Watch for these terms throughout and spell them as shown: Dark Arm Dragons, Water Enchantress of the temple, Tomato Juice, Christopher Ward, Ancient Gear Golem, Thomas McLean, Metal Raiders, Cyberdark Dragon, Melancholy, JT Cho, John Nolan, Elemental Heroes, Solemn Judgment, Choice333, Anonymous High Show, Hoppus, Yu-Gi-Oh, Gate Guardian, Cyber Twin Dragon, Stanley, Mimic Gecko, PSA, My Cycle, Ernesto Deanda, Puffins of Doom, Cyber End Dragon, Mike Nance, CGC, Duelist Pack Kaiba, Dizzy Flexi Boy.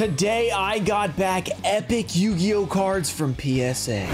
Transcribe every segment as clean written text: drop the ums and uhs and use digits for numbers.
Today I got back epic Yu-Gi-Oh cards from PSA.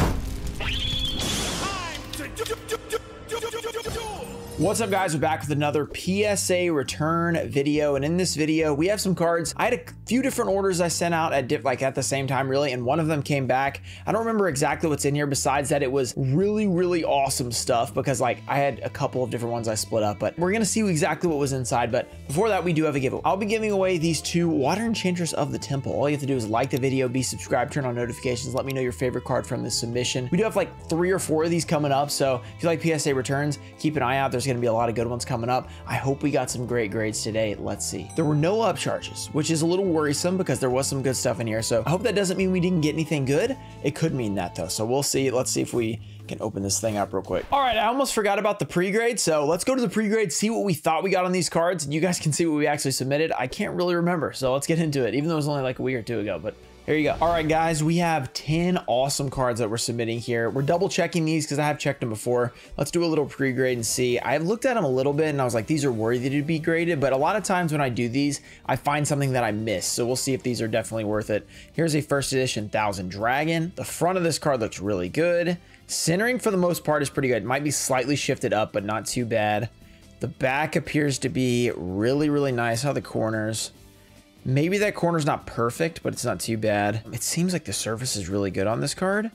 What's up guys, we're back with another PSA return video, and in this video we have some cards. I had a few different orders I sent out at the same time really, and one of them came back. I don't remember exactly what's in here besides that it was really awesome stuff, because like I had a couple of different ones I split up, but we're gonna see exactly what was inside. But before that, we do have a giveaway. I'll be giving away these two Water Enchantress of the Temple. All you have to do is like the video, be subscribed, turn on notifications, let me know your favorite card from this submission. We do have like 3 or 4 of these coming up, so if you like PSA returns, keep an eye out. There's gonna be a lot of good ones coming up. I hope we got some great grades today. Let's see. There were no upcharges, which is a little worrisome because there was some good stuff in here. So I hope that doesn't mean we didn't get anything good. It could mean that though. So we'll see. Let's see if we can open this thing up real quick. All right, I almost forgot about the pre-grade. So let's go to the pre-grade, see what we thought we got on these cards. And you guys can see what we actually submitted. I can't really remember. So let's get into it, even though it was only like a week or two ago, but here you go. All right, guys, we have 10 awesome cards that we're submitting here. We're double checking these because I have checked them before. Let's do a little pre-grade and see. I looked at them a little bit and I was like, these are worthy to be graded. But a lot of times when I do these, I find something that I miss. So we'll see if these are definitely worth it. Here's a first edition Thousand Dragon. The front of this card looks really good. Centering for the most part is pretty good. It might be slightly shifted up, but not too bad. The back appears to be really nice. How the corners. Maybe that corner's not perfect, but it's not too bad. It seems like the surface is really good on this card.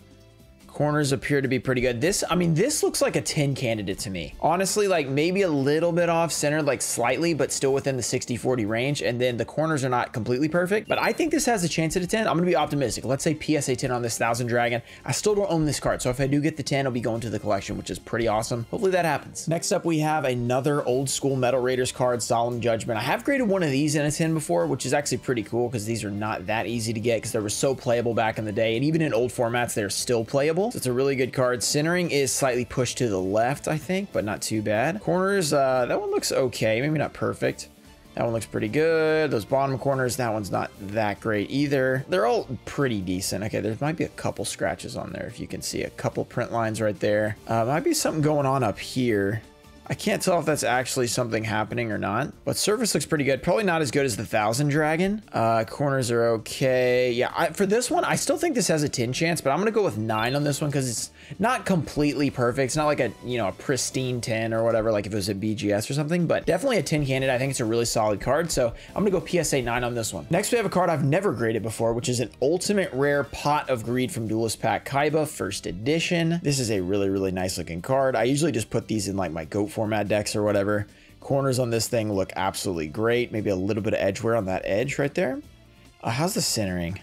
Corners appear to be pretty good. This, I mean, this looks like a 10 candidate to me. Honestly, like maybe a little bit off center, like slightly, but still within the 60-40 range. And then the corners are not completely perfect, but I think this has a chance at a 10. I'm gonna be optimistic. Let's say PSA 10 on this Thousand Dragon. I still don't own this card. So if I do get the 10, it'll be going to the collection, which is pretty awesome. Hopefully that happens. Next up, we have another old school Metal Raiders card, Solemn Judgment. I have graded one of these in a 10 before, which is actually pretty cool because these are not that easy to get because they were so playable back in the day. And even in old formats, they're still playable. So it's a really good card. Centering is slightly pushed to the left, I think, but not too bad. Corners, that one looks okay. Maybe not perfect. That one looks pretty good. Those bottom corners, that one's not that great either. They're all pretty decent. Okay, there might be a couple scratches on there if you can see. A couple print lines right there. Might be something going on up here. I can't tell if that's actually something happening or not, but surface looks pretty good. Probably not as good as the Thousand Dragon. Corners are okay. Yeah, for this one, I still think this has a 10 chance, but I'm going to go with 9 on this one because it's not completely perfect. It's not like a, you know, a pristine 10 or whatever, like if it was a BGS or something, but definitely a 10 candidate. I think it's a really solid card. So I'm going to go PSA 9 on this one. Next, we have a card I've never graded before, which is an Ultimate Rare Pot of Greed from Duelist Pack Kaiba, first edition. This is a really nice looking card. I usually just put these in like my goat format decks or whatever. Corners on this thing look absolutely great. Maybe a little bit of edge wear on that edge right there. How's the centering?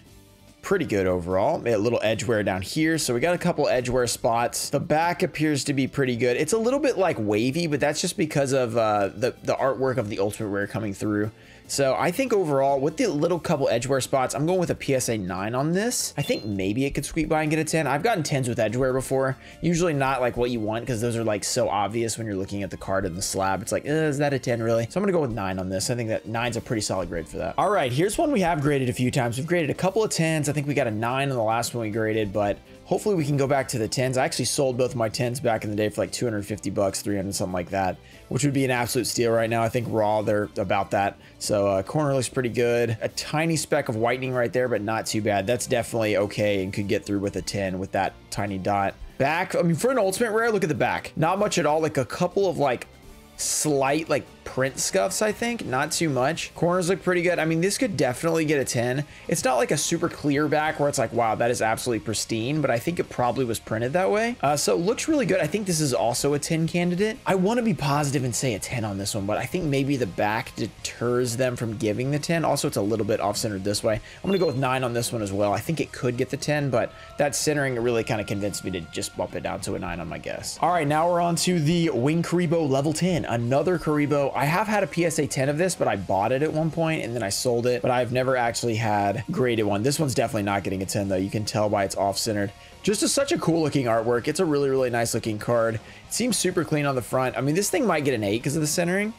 Pretty good overall. Maybe a little edge wear down here. So we got a couple edge wear spots. The back appears to be pretty good. It's a little bit like wavy, but that's just because of the artwork of the Ultimate Rare coming through. So I think overall with the little couple edge wear spots, I'm going with a PSA 9 on this. I think maybe it could squeak by and get a 10. I've gotten 10s with edge wear before. Usually not like what you want because those are like so obvious when you're looking at the card and the slab. It's like, is that a 10 really? So I'm gonna go with 9 on this. I think that 9's a pretty solid grade for that. All right, here's one we have graded a few times. We've graded a couple of 10s. I think we got a 9 on the last one we graded, but hopefully we can go back to the 10s. I actually sold both my 10s back in the day for like 250 bucks, 300, something like that, which would be an absolute steal right now. I think raw, they're about that. So corner looks pretty good. A tiny speck of whitening right there, but not too bad. That's definitely okay and could get through with a 10 with that tiny dot. Back, I mean, for an Ultimate Rare, look at the back. Not much at all, like a couple of like slight like print scuffs, I think, not too much. Corners look pretty good. I mean, this could definitely get a 10. It's not like a super clear back where it's like, wow, that is absolutely pristine, but I think it probably was printed that way. So it looks really good. I think this is also a 10 candidate. I want to be positive and say a 10 on this one, but I think maybe the back deters them from giving the 10. Also, it's a little bit off-centered this way. I'm gonna go with 9 on this one as well. I think it could get the 10, but that centering really kind of convinced me to just bump it down to a 9 on my guess. All right, now we're on to the Wing Karibo level 10. Another Karibo. I have had a PSA 10 of this, but I bought it at one point and then I sold it, but I've never actually had graded one. This one's definitely not getting a 10 though. You can tell by it's off-centered. Just such a cool looking artwork. It's a really nice looking card. It seems super clean on the front. I mean, this thing might get an 8 because of the centering.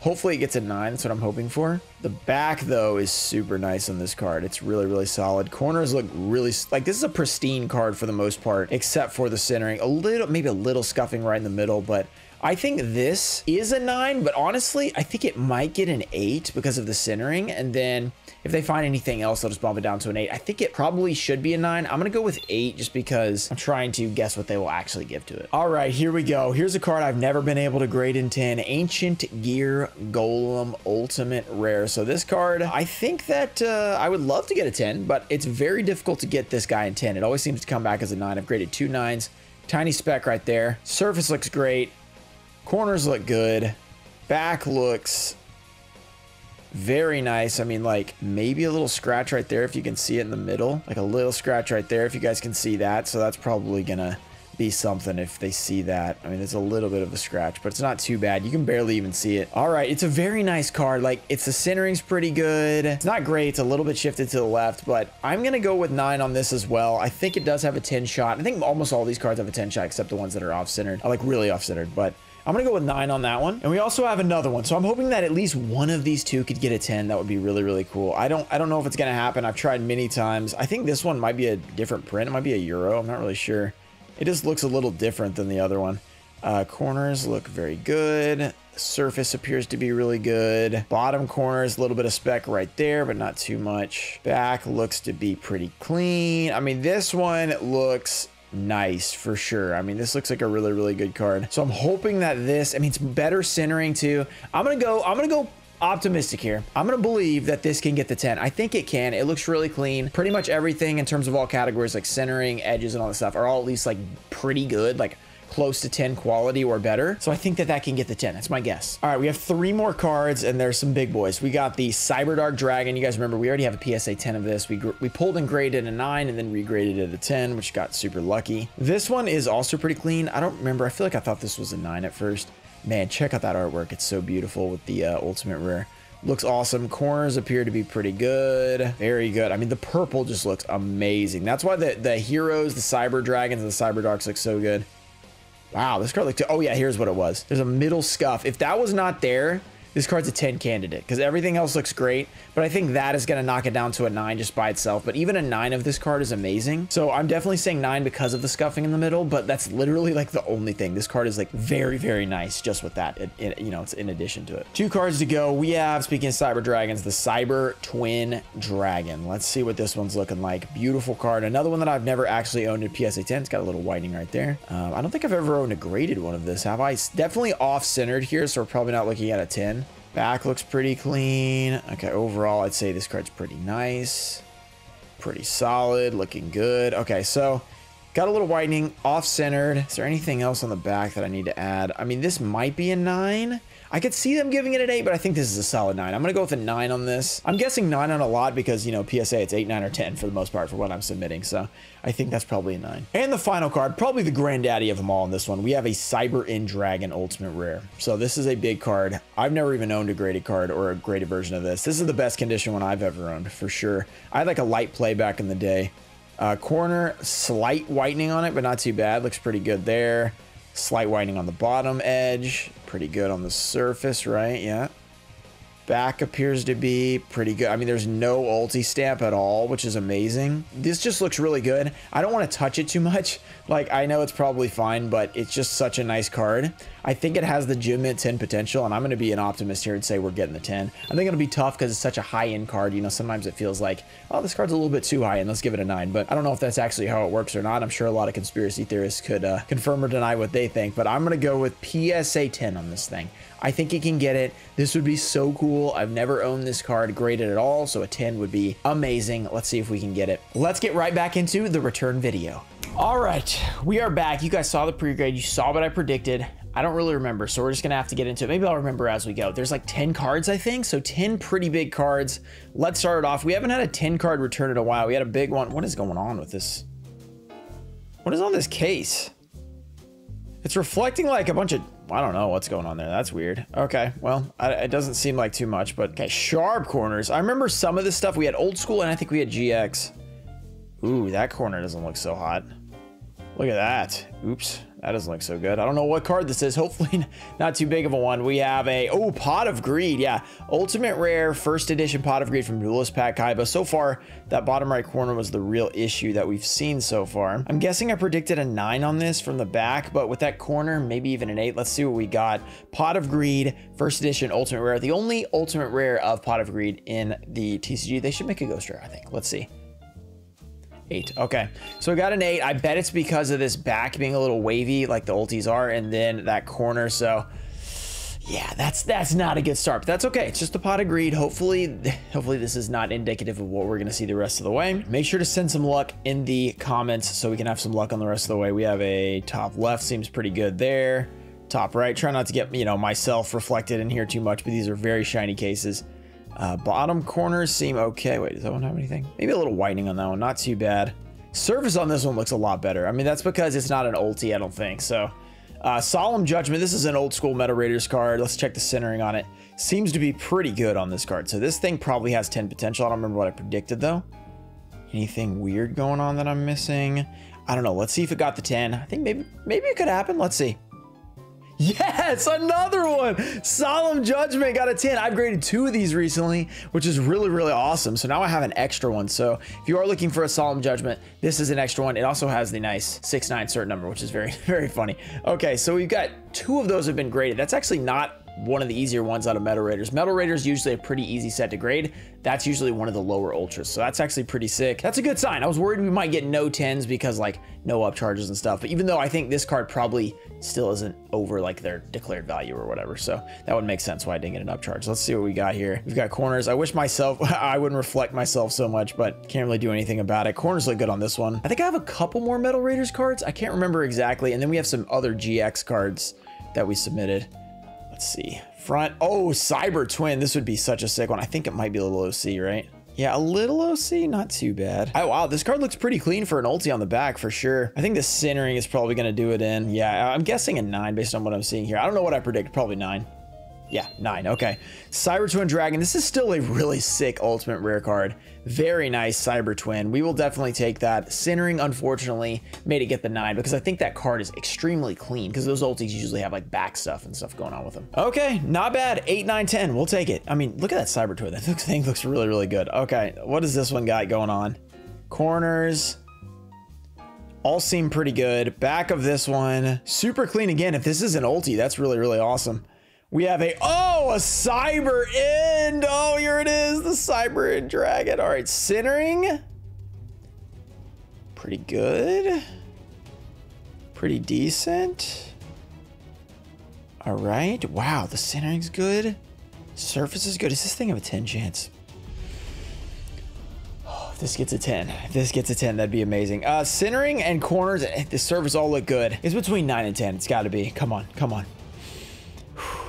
Hopefully it gets a 9. That's what I'm hoping for. The back though is super nice on this card. It's really solid. Corners look really, like this is a pristine card for the most part, except for the centering. A little, maybe a little scuffing right in the middle, but I think this is a 9, but honestly, I think it might get an 8 because of the centering. And then if they find anything else, they'll just bump it down to an 8. I think it probably should be a 9. I'm going to go with 8 just because I'm trying to guess what they will actually give to it. All right, here we go. Here's a card I've never been able to grade in 10. Ancient Gear Golem Ultimate Rare. So this card, I think that I would love to get a 10, but it's very difficult to get this guy in 10. It always seems to come back as a 9. I've graded two 9s. Tiny speck right there. Surface looks great. Corners look good. Back looks very nice. I mean, like, maybe a little scratch right there if you can see it in the middle. Like a little scratch right there if you guys can see that. So that's probably gonna be something if they see that. I mean, it's a little bit of a scratch, but it's not too bad. You can barely even see it. All right, it's a very nice card. Like, it's the centering's pretty good. It's not great. It's a little bit shifted to the left, but I'm gonna go with 9 on this as well. I think it does have a 10 shot. I think almost all these cards have a 10 shot except the ones that are off-centered. I like really off-centered, but I'm gonna go with 9 on that one. And we also have another one. So I'm hoping that at least one of these two could get a 10. That would be really, really cool. I don't know if it's gonna happen. I've tried many times. I think this one might be a different print. It might be a Euro. I'm not really sure. It just looks a little different than the other one. Corners look very good. Surface appears to be really good. Bottom corners, a little bit of speck right there, but not too much. Back looks to be pretty clean. I mean, this one looks nice for sure. I mean, this looks like a really, really good card. So I'm hoping that this, I mean, it's better centering too. I'm gonna go optimistic here. I'm gonna believe that this can get the 10. I think it can. It looks really clean. Pretty much everything in terms of all categories, like centering, edges, and all this stuff, are all at least like pretty good, like close to 10 quality or better. So I think that that can get the 10. That's my guess. All right, we have 3 more cards, and there's some big boys. We got the Cyberdark Dragon. You guys remember we already have a PSA 10 of this. We pulled and graded a 9 and then regraded it a 10, which got super lucky. This one is also pretty clean. I don't remember. I feel like I thought this was a 9 at first. Man, check out that artwork. It's so beautiful with the Ultimate Rare. Looks awesome. Corners appear to be pretty good. Very good. I mean, the purple just looks amazing. That's why the heroes, the Cyber Dragons, and the Cyber Darks look so good. Wow, this card looked... Oh, yeah, here's what it was. There's a middle scuff. If that was not there, this card's a 10 candidate because everything else looks great. But I think that is going to knock it down to a 9 just by itself. But even a 9 of this card is amazing. So I'm definitely saying 9 because of the scuffing in the middle. But that's literally like the only thing. This card is like very, very nice just with that. You know, it's in addition to it. 2 cards to go. We have, speaking of Cyber Dragons, the Cyber Twin Dragon. Let's see what this one's looking like. Beautiful card. Another one that I've never actually owned in PSA 10. It's got a little whitening right there. I don't think I've ever owned a graded one of this, have I? It's definitely off-centered here, so we're probably not looking at a 10. Back looks pretty clean. Okay, overall, I'd say this card's pretty nice. Pretty solid, looking good. Okay, so got a little whitening, off-centered. Is there anything else on the back that I need to add? I mean, this might be a 9. I could see them giving it an 8, but I think this is a solid 9. I'm going to go with a 9 on this. I'm guessing 9 on a lot because, you know, PSA, it's 8, 9, or 10 for the most part for what I'm submitting. So I think that's probably a 9. And the final card, probably the granddaddy of them all in this one. We have a Cyber End Dragon Ultimate Rare. So this is a big card. I've never even owned a graded card or a graded version of this. This is the best condition one I've ever owned for sure. I had like a light play back in the day. Corner, slight whitening on it, but not too bad. Looks pretty good there. Slight whitening on the bottom edge. Pretty good on the surface, right? Yeah. Back appears to be pretty good. I mean, there's no ulti stamp at all, which is amazing. This just looks really good. I don't want to touch it too much. Like, I know it's probably fine, but it's just such a nice card. I think it has the gym mint 10 potential, and I'm going to be an optimist here and say we're getting the 10. I think it'll be tough because it's such a high-end card. You know, sometimes it feels like, oh, this card's a little bit too high-end. Let's give it a 9, but I don't know if that's actually how it works or not. I'm sure a lot of conspiracy theorists could confirm or deny what they think, but I'm going to go with PSA 10 on this thing. I think it can get it. This would be so cool. I've never owned this card graded at all, so a 10 would be amazing. Let's see if we can get it. Let's get right back into the return video. All right, we are back. You guys saw the pre-grade. You saw what I predicted. I don't really remember, so we're just gonna have to get into it. Maybe I'll remember as we go. There's like 10 cards, I think, so 10 pretty big cards. Let's start it off. We haven't had a 10 card return in a while. We had a big one. What is going on with this? What is on this case? It's reflecting like a bunch of... I don't know what's going on there. That's weird. Okay, well, it doesn't seem like too much, but okay, sharp corners. I remember some of this stuff. We had old school, and I think we had GX. Ooh, that corner doesn't look so hot. Look at that. Oops, that doesn't look so good. I don't know what card this is. Hopefully not too big of a one. We have a, oh, Pot of Greed. Yeah, Ultimate Rare, first edition Pot of Greed from Duelist Pack Kaiba. So far, that bottom right corner was the real issue that we've seen so far. I'm guessing I predicted a 9 on this from the back, but with that corner, maybe even an 8. Let's see what we got. Pot of Greed, first edition Ultimate Rare. The only Ultimate Rare of Pot of Greed in the TCG. They should make a Ghost Rare, I think. Let's see. 8. Okay, so we got an 8. I bet it's because of this back being a little wavy like the ulties are, and then that corner. So yeah, that's not a good start, but that's okay. It's just a Pot of Greed. Hopefully this is not indicative of what we're going to see the rest of the way. Make sure to send some luck in the comments so we can have some luck on the rest of the way. We have a top left, seems pretty good there. Top right, try not to get, you know, myself reflected in here too much, but these are very shiny cases. Bottom corners seem okay. Wait, does that one have anything? Maybe a little whitening on that one. Not too bad. Surface on this one looks a lot better. I mean, that's because it's not an ulti, I don't think. So, Solemn Judgment. This is an old school Metal Raiders card. Let's check the centering on it. Seems to be pretty good on this card. So this thing probably has 10 potential. I don't remember what I predicted though. Anything weird going on that I'm missing? I don't know. Let's see if it got the 10. I think maybe it could happen. Let's see. Yes, another one. Solemn Judgment got a 10. I've graded 2 of these recently, which is really, really awesome. So now I have an extra one. So if you are looking for a Solemn Judgment, this is an extra one. It also has the nice 6-9 cert number, which is very, very funny. Okay, so we've got 2 of those have been graded. That's actually not one of the easier ones out of Metal Raiders. Metal Raiders usually a pretty easy set to grade. That's usually one of the lower ultras. So that's actually pretty sick. That's a good sign. I was worried we might get no 10s because like no upcharges and stuff. But even though I think this card probably still isn't over like their declared value or whatever. So that would make sense why I didn't get an upcharge. Let's see what we got here. We've got corners. I wish myself, I wouldn't reflect myself so much, but can't really do anything about it. Corners look good on this one. I think I have a couple more Metal Raiders cards. I can't remember exactly. And then we have some other GX cards that we submitted. Let's see. Front. Oh, Cyber Twin. This would be such a sick one. I think it might be a little OC, right? Yeah, a little OC. Not too bad. Oh, wow. This card looks pretty clean for an ulti on the back for sure. I think the centering is probably going to do it in. Yeah, I'm guessing a 9 based on what I'm seeing here. I don't know what I predict. Probably 9. Yeah, 9. Okay. Cyber Twin Dragon. This is still a really sick ultimate rare card. Very nice Cyber Twin. We will definitely take that. Centering, unfortunately, made it get the 9 because I think that card is extremely clean because those ultis usually have like back stuff and stuff going on with them. Okay, not bad. 8, 9, 10. We'll take it. I mean, look at that Cyber Twin. That thing looks really, really good. Okay, what does this one got going on? Corners. All seem pretty good. Back of this one. Super clean again. If this is an ulti, that's really, really awesome. We have a, oh, a Cyber End. Oh, here it is. The Cyber End Dragon. All right, centering. Pretty good. Pretty decent. All right. Wow, the centering's good. Surface is good. Is this thing of a 10 chance? Oh, if this gets a 10. If this gets a 10, that'd be amazing. Centering and corners, the surface all look good. It's between 9 and 10. It's got to be. Come on, come on.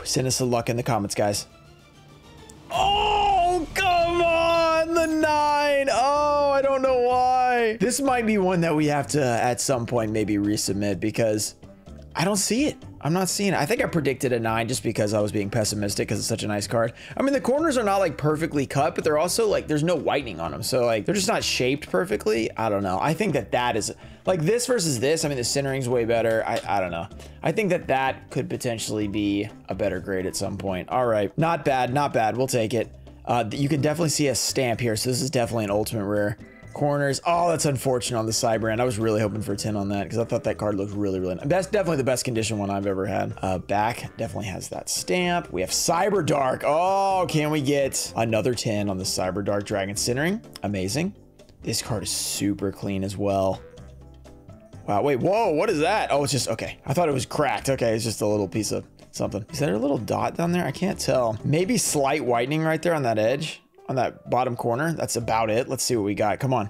Send us some luck in the comments, guys. Oh, come on, the 9. Oh, I don't know why. This might be one that we have to, at some point, maybe resubmit because I don't see it. I'm not seeing it. I think I predicted a 9 just because I was being pessimistic because it's such a nice card. I mean, the corners are not like perfectly cut, but they're also like, there's no whitening on them. So like, they're just not shaped perfectly. I don't know. I think that is like this versus this. I mean, the centering's way better. I don't know. I think that could potentially be a better grade at some point. All right. Not bad. Not bad. We'll take it. You can definitely see a stamp here. So this is definitely an ultimate rare. Corners. Oh, that's unfortunate on the Cyber End. I was really hoping for a 10 on that because I thought that card looked really, really nice. That's definitely the best condition one I've ever had. Back definitely has that stamp. We have Cyberdark. Oh, can we get another 10 on the Cyberdark Dragon centering? Amazing. This card is super clean as well. Wow, wait, whoa, what is that? Oh, it's just, okay. I thought it was cracked. Okay, it's just a little piece of something. Is there a little dot down there? I can't tell. Maybe slight whitening right there on that edge. On that bottom corner. That's about it. Let's see what we got. Come on.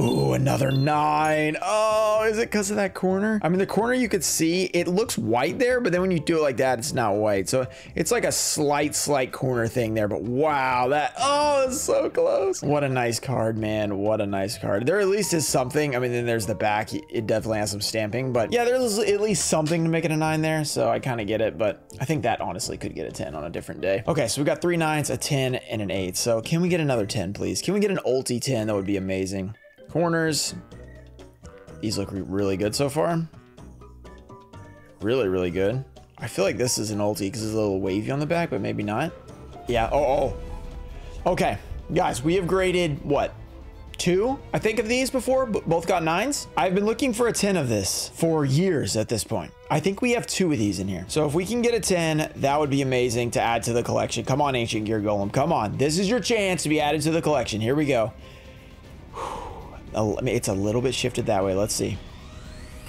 Ooh, another 9. Oh, is it because of that corner? I mean, the corner you could see, it looks white there, but then when you do it like that, it's not white. So it's like a slight corner thing there, but wow, that, oh, that's so close. What a nice card, man. What a nice card. There at least is something. I mean, then there's the back. It definitely has some stamping, but yeah, there's at least something to make it a 9 there. So I kind of get it, but I think that honestly could get a 10 on a different day. Okay, so we got 3 9s, a 10, and an 8. So can we get another 10, please? Can we get an ulti 10? That would be amazing. Corners, These look really good so far. Really, really good. I feel like this is an ulti because it's a little wavy on the back, but maybe not. Yeah. Oh, oh. Okay, guys, we have graded, what, 2, I think, of these before, but both got 9s. I've been looking for a 10 of this for years at this point. I think we have 2 of these in here. So if we can get a 10, that would be amazing to add to the collection. Come on, Ancient Gear Golem. Come on. This is your chance to be added to the collection. Here we go. It's a little bit shifted that way. Let's see.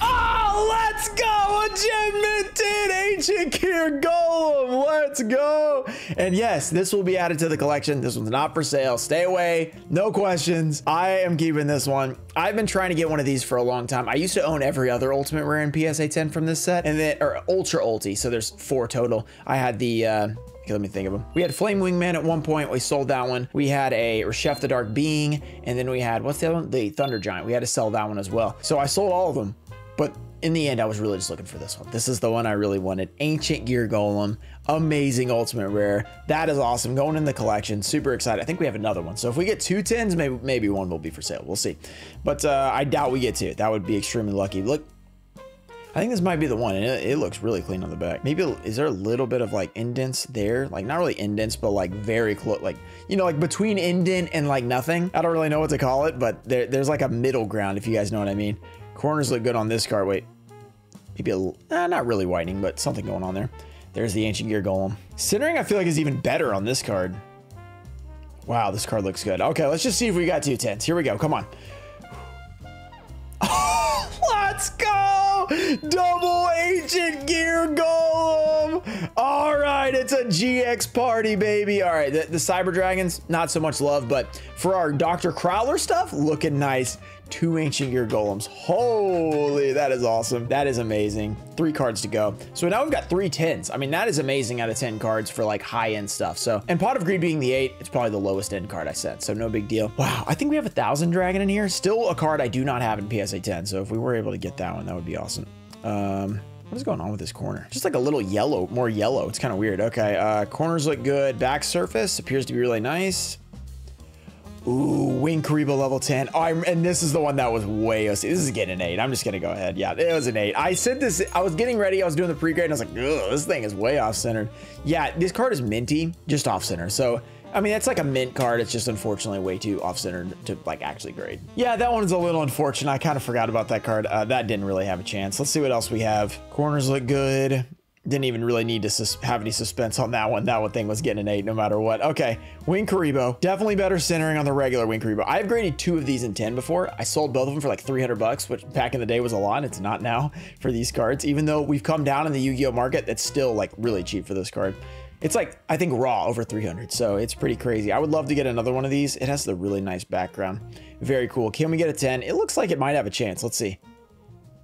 Oh, let's go! Gem minted Ancient Gear Golem. Let's go. And yes, this will be added to the collection. This one's not for sale. Stay away. No questions. I am keeping this one. I've been trying to get one of these for a long time. I used to own every other Ultimate Rare and PSA 10 from this set, and then, or Ultra Ulti. So there's 4 total. I had the, okay, let me think of them. We had Flame Wingman at one point. We sold that one. We had a Reshef the Dark Being, and then we had, what's the other one? The Thunder Giant. We had to sell that one as well. So I sold all of them, but in the end, I was really just looking for this one. This is the one I really wanted. Ancient Gear Golem. Amazing Ultimate Rare. That is awesome. Going in the collection. Super excited. I think we have another one. So if we get 2 10s, maybe one will be for sale. We'll see. But I doubt we get 2. That would be extremely lucky. Look. I think this might be the one, and it looks really clean on the back. Maybe, is there a little bit of like indents there? Like not really indents, but like very close, like, you know, like between indent and like nothing. I don't really know what to call it, but there's like a middle ground, if you guys know what I mean. Corners look good on this card. Wait, maybe not really whitening, but something going on there. There's the Ancient Gear Golem. Centering, I feel like, is even better on this card. Wow, this card looks good. Okay, let's just see if we got 2 10s. Here we go. Come on. Oh, let's go! Double Ancient Gear Golem! All right, it's a GX party, baby. All right, the Cyber Dragons, not so much love, but for our Dr. Crowler stuff, looking nice. 2 Ancient Gear Golems. Holy, that is awesome. That is amazing. 3 cards to go. So now we've got 3 10s. I mean, that is amazing out of 10 cards for like high-end stuff. So, and Pot of Greed being the 8, it's probably the lowest end card I set. So no big deal. Wow, I think we have a Thousand Dragon in here. Still a card I do not have in PSA 10. So if we were able to get that one, that would be awesome. What is going on with this corner? Just like a little yellow, more yellow. It's kind of weird. Okay, corners look good. Back surface appears to be really nice. Ooh, Wing Karibo level 10. Oh, and this is the one that was way, this is getting an 8. I'm just going to go ahead. Yeah, it was an 8. I said this, I was getting ready. I was doing the pre-grade and I was like, ugh, this thing is way off-centered. Yeah, this card is minty, just off-center. So, I mean, that's like a mint card. It's just unfortunately way too off-centered to like actually grade. Yeah, that one's a little unfortunate. I kind of forgot about that card. That didn't really have a chance. Let's see what else we have. Corners look good. Didn't even really need to have any suspense on that one. That one thing was getting an 8 no matter what. Okay, Wing Karibo. Definitely better centering on the regular Wing Karibo. I've graded 2 of these in 10 before. I sold both of them for like 300 bucks, which back in the day was a lot. It's not now for these cards. Even though we've come down in the Yu-Gi-Oh market, that's still like really cheap for this card. It's like, I think raw over 300, so it's pretty crazy. I would love to get another one of these. It has the really nice background. Very cool. Can we get a 10? It looks like it might have a chance. Let's see.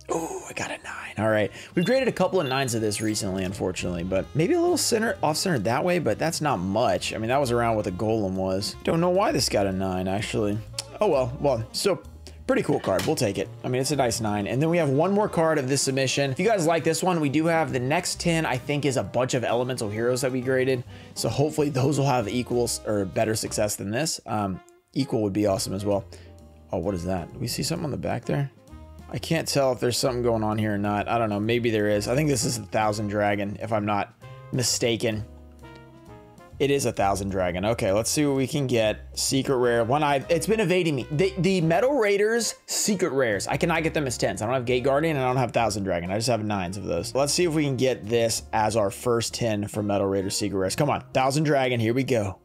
Oh, I got a 9. All right. We've graded a couple of 9s of this recently, unfortunately, but maybe a little off-centered that way, but that's not much. I mean, that was around what the Golem was. Don't know why this got a 9, actually. Oh, well, so pretty cool card. We'll take it. I mean, it's a nice 9. And then we have one more card of this submission. If you guys like this one, we do have the next 10, I think, is a bunch of Elemental Heroes that we graded. So hopefully those will have equal or better success than this. Equal would be awesome as well. Oh, what is that? Do we see something on the back there? I can't tell if there's something going on here or not. I don't know. Maybe there is. I think this is the Thousand Dragon, if I'm not mistaken. It is a Thousand Dragon. Okay, let's see what we can get. Secret Rare. It's been evading me. The Metal Raiders Secret Rares. I cannot get them as 10s. I don't have Gate Guardian and I don't have Thousand Dragon. I just have 9s of those. Let's see if we can get this as our first 10 for Metal Raiders Secret Rares. Come on, Thousand Dragon. Here we go.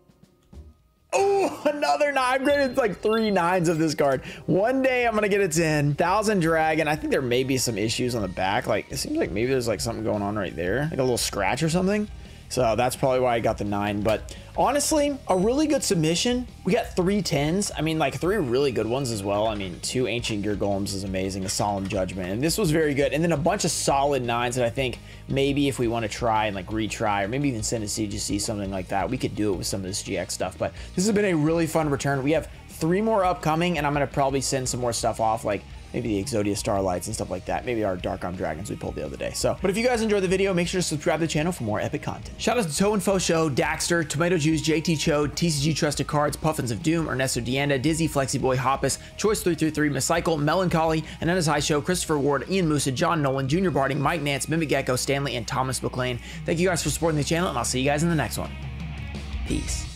Oh, another 9. I've graded like 3 9s of this card. One day I'm going to get a 10. Thousand Dragon. I think there may be some issues on the back. Like, it seems like maybe there's like something going on right there. Like a little scratch or something. So that's probably why I got the 9. But honestly, a really good submission. We got 3 10s. I mean, like 3 really good ones as well. I mean, 2 Ancient Gear Golems is amazing. A Solemn Judgment. And this was very good. And then a bunch of solid 9s that I think maybe if we want to try and like retry or maybe even send a CGC, something like that, we could do it with some of this GX stuff. But this has been a really fun return. We have 3 more upcoming and I'm going to probably send some more stuff off like maybe the Exodia Starlights and stuff like that. Maybe our Dark Arm Dragons we pulled the other day. So, but if you guys enjoyed the video, make sure to subscribe to the channel for more epic content. Shout out to Toe Info Show, Daxter, Tomato Juice, JT Cho, TCG Trusted Cards, Puffins of Doom, Ernesto Deanda, Dizzy Flexi Boy, Hoppus, Choice333, My Cycle, Melancholy, Anonymous High Show, Christopher Ward, Ian Musa, John Nolan, Junior Barding, Mike Nance, Mimic Gecko, Stanley, and Thomas McLean. Thank you guys for supporting the channel, and I'll see you guys in the next one. Peace.